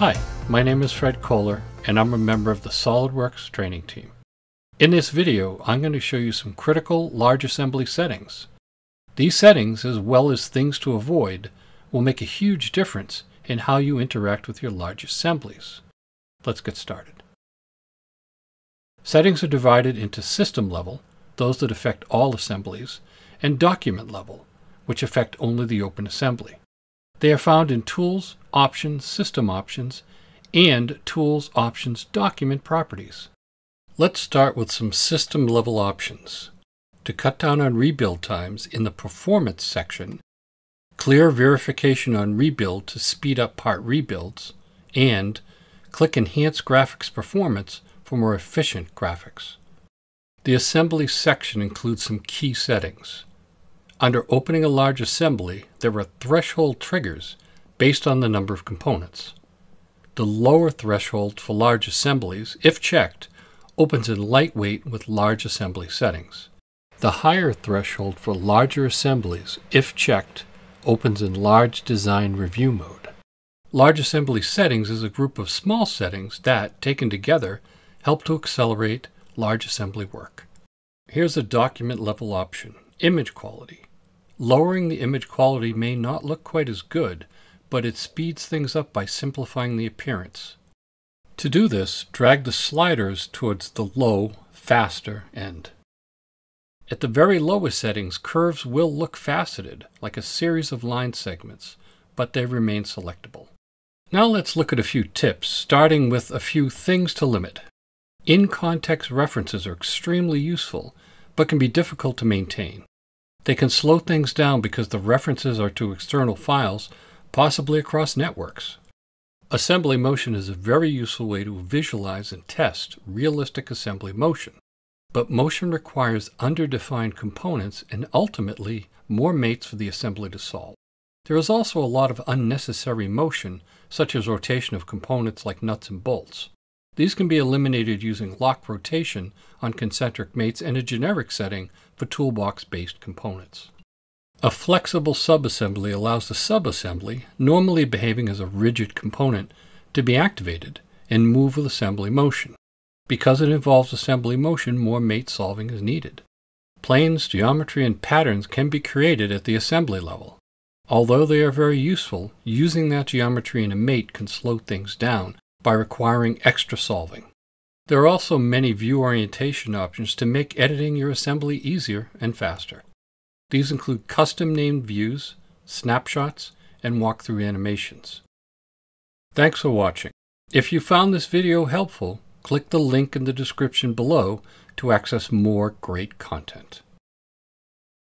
Hi, my name is Fred Kohler, and I'm a member of the SOLIDWORKS training team. In this video, I'm going to show you some critical large assembly settings. These settings, as well as things to avoid, will make a huge difference in how you interact with your large assemblies. Let's get started. Settings are divided into system level, those that affect all assemblies, and document level, which affect only the open assembly. They are found in Tools, Options, System Options, and Tools, Options, Document Properties. Let's start with some system-level options. To cut down on rebuild times in the Performance section, clear verification on rebuild to speed up part rebuilds, and click Enhance Graphics Performance for more efficient graphics. The Assembly section includes some key settings. Under Opening a Large Assembly, there are threshold triggers based on the number of components. The lower threshold for large assemblies, if checked, opens in lightweight with large assembly settings. The higher threshold for larger assemblies, if checked, opens in large design review mode. Large assembly settings is a group of small settings that, taken together, help to accelerate large assembly work. Here's a document level option, Image Quality. Lowering the image quality may not look quite as good, but it speeds things up by simplifying the appearance. To do this, drag the sliders towards the low, faster end. At the very lowest settings, curves will look faceted, like a series of line segments, but they remain selectable. Now let's look at a few tips, starting with a few things to limit. In-context references are extremely useful, but can be difficult to maintain. They can slow things down because the references are to external files, possibly across networks. Assembly motion is a very useful way to visualize and test realistic assembly motion, but motion requires underdefined components and ultimately more mates for the assembly to solve. There is also a lot of unnecessary motion, such as rotation of components like nuts and bolts. These can be eliminated using lock rotation on concentric mates and a generic setting for toolbox-based components. A flexible subassembly allows the subassembly, normally behaving as a rigid component, to be activated and move with assembly motion. Because it involves assembly motion, more mate solving is needed. Planes, geometry, and patterns can be created at the assembly level. Although they are very useful, using that geometry in a mate can slow things down by requiring extra solving. There are also many view orientation options to make editing your assembly easier and faster. These include custom-named views, snapshots, and walkthrough animations. Thanks for watching. If you found this video helpful, click the link in the description below to access more great content.